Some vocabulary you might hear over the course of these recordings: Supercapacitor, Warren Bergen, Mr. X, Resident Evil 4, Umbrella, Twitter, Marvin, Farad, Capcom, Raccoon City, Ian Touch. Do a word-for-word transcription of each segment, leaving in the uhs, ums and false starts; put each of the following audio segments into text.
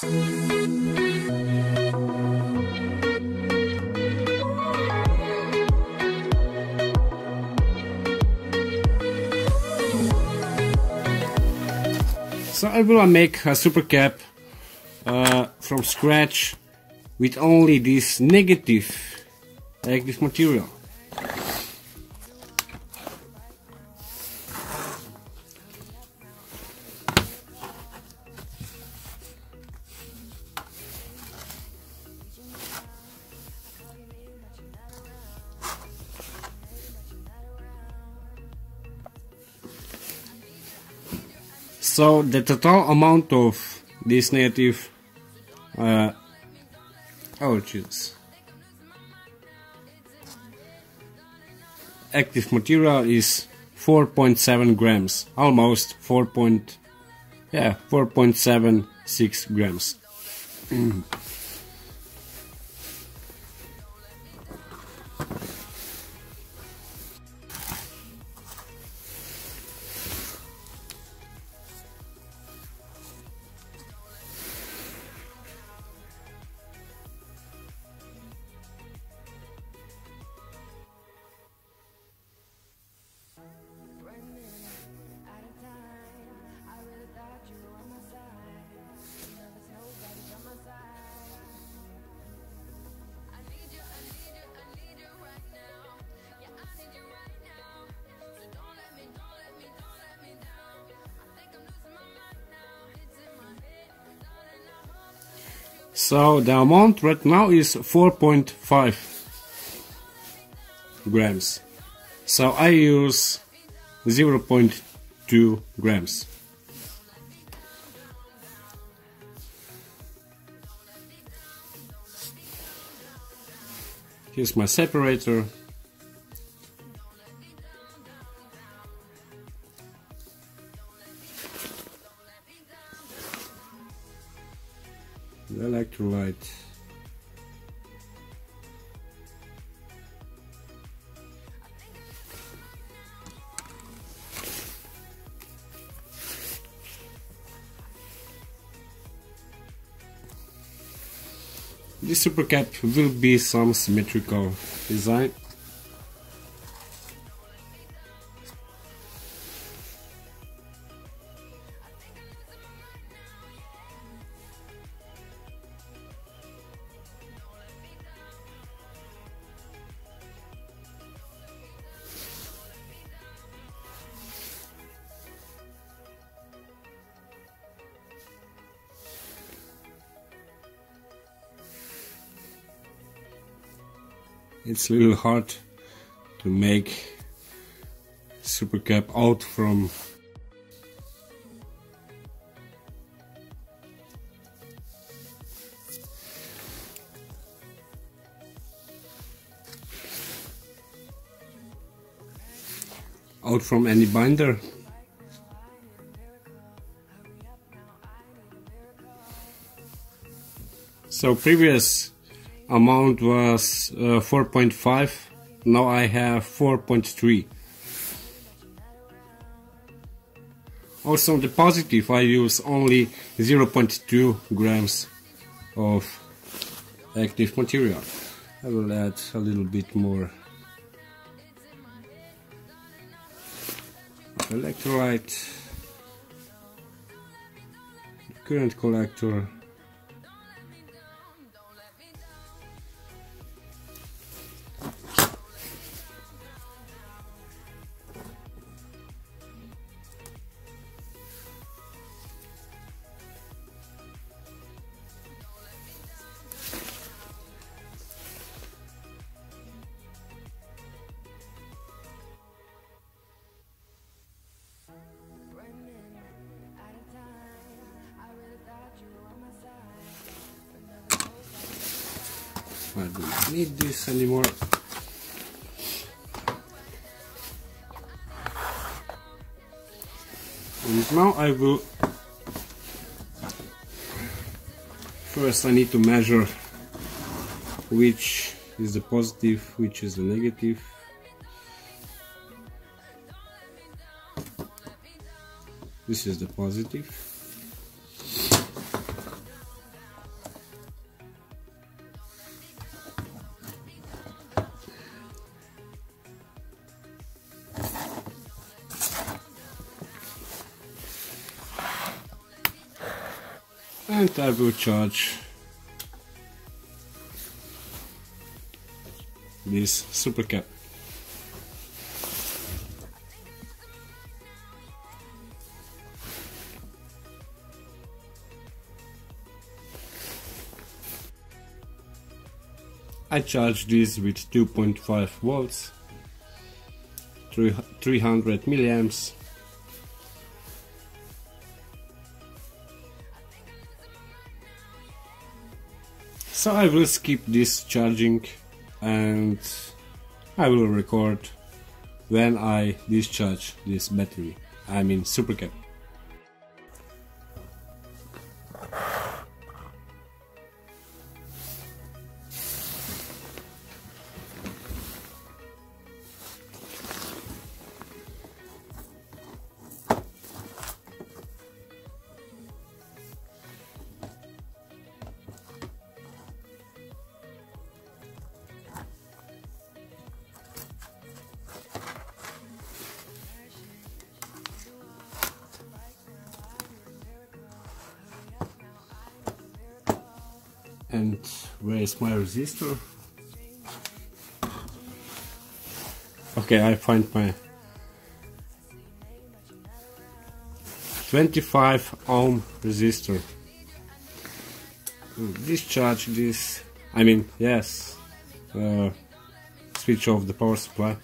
So I will make a supercap uh, from scratch with only this negative active material. So the total amount of this negative, uh, oh jeez, active material is four point seven grams, almost four point, yeah, four point seven six grams. So the amount right now is four point five grams. So I use zero point two grams. Here's my separator. The electrolyte. This supercap will be some symmetrical design. It's a little hard to make supercap out from out from any binder. So previous amount was uh, four point five, now I have four point three. Also on the positive I use only zero point two grams of active material. I will add a little bit more electrolyte, current collector, I don't need this anymore. And now I will... First I need to measure which is the positive, which is the negative. This is the positive. and I will charge this supercap. I charge this with two point five volts, three hundred milliamps, so I will skip this charging and I will record when I discharge this battery, I mean supercap. And where is my resistor? Okay, I find my twenty-five ohm resistor. Discharge this, I mean, yes, uh, switch off the power supply.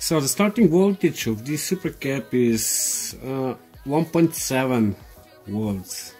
So the starting voltage of this supercap is uh, one point seven volts.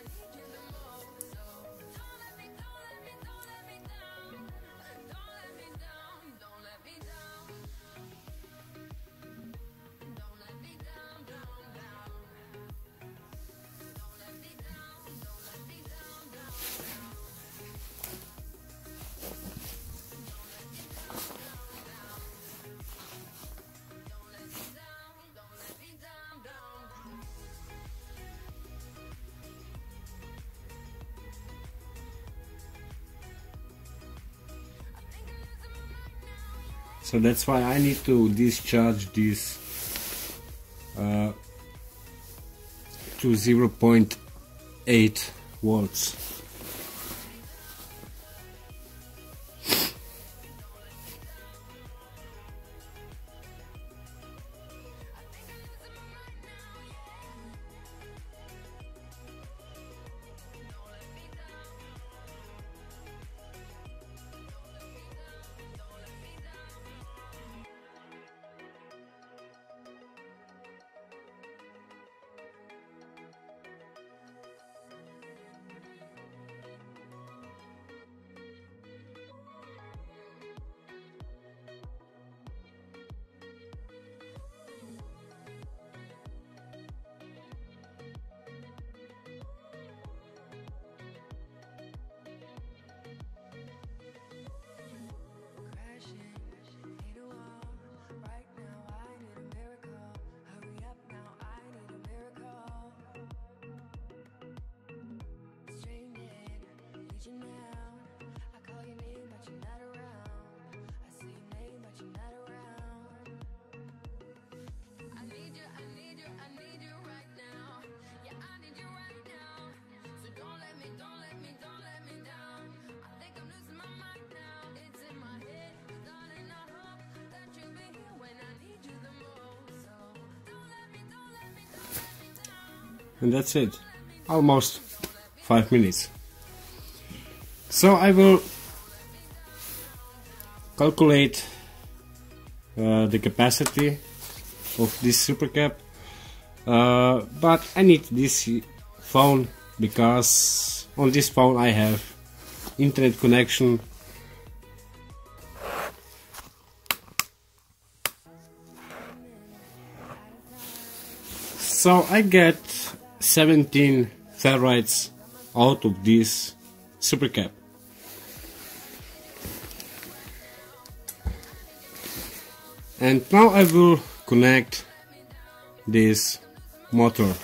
So that's why I need to discharge this uh, to zero point eight volts. And that's it, almost five minutes. So I will calculate uh, the capacity of this supercap, uh, but I need this phone because on this phone I have internet connection. So I get seventeen farads out of this supercap. And now I will connect this motor.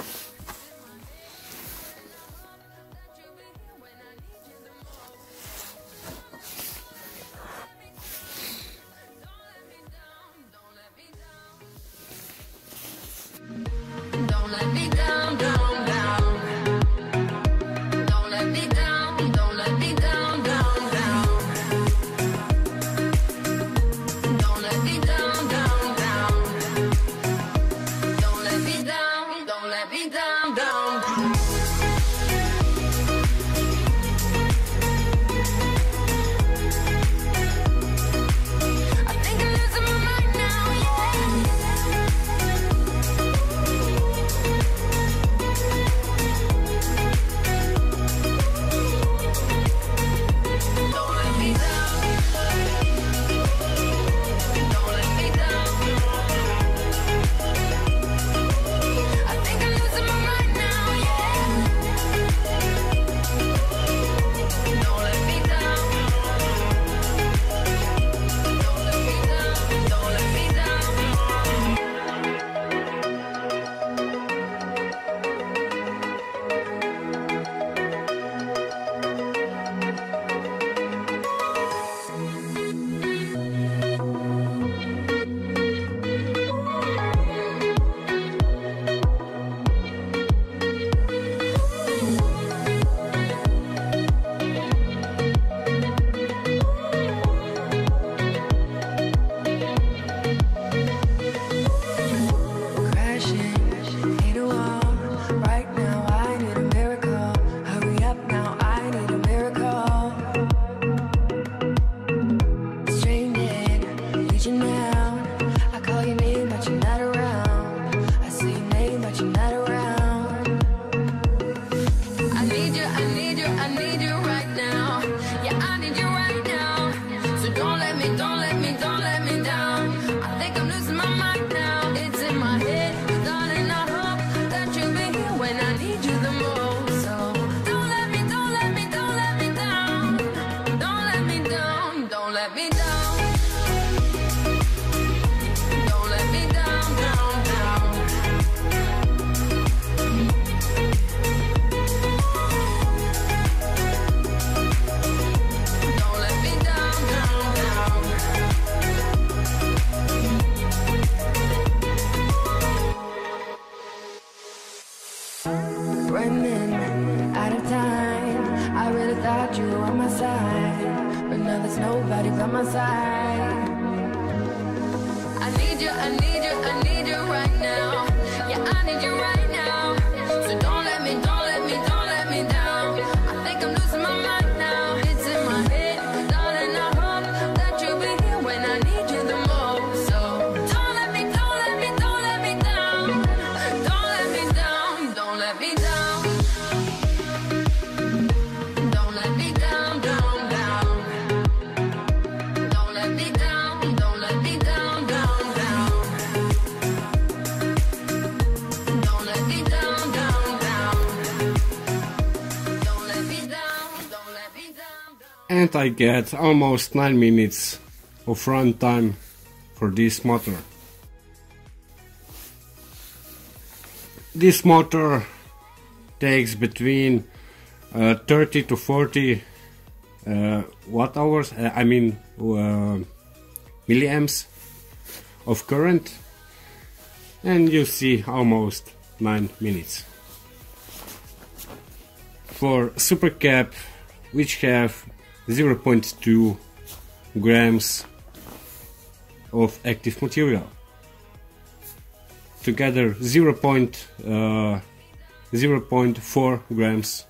And I get almost nine minutes of run time for this motor. This motor takes between uh, thirty to forty uh, watt hours, uh, I mean uh, milliamps of current, and you see almost nine minutes. For supercap, which have zero point two grams of active material, together zero point four grams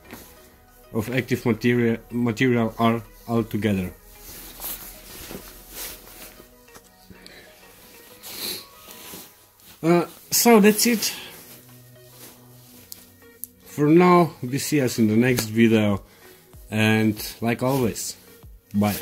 of active material material are all together. Uh, so that's it for now. We see us in the next video, and like always, bye.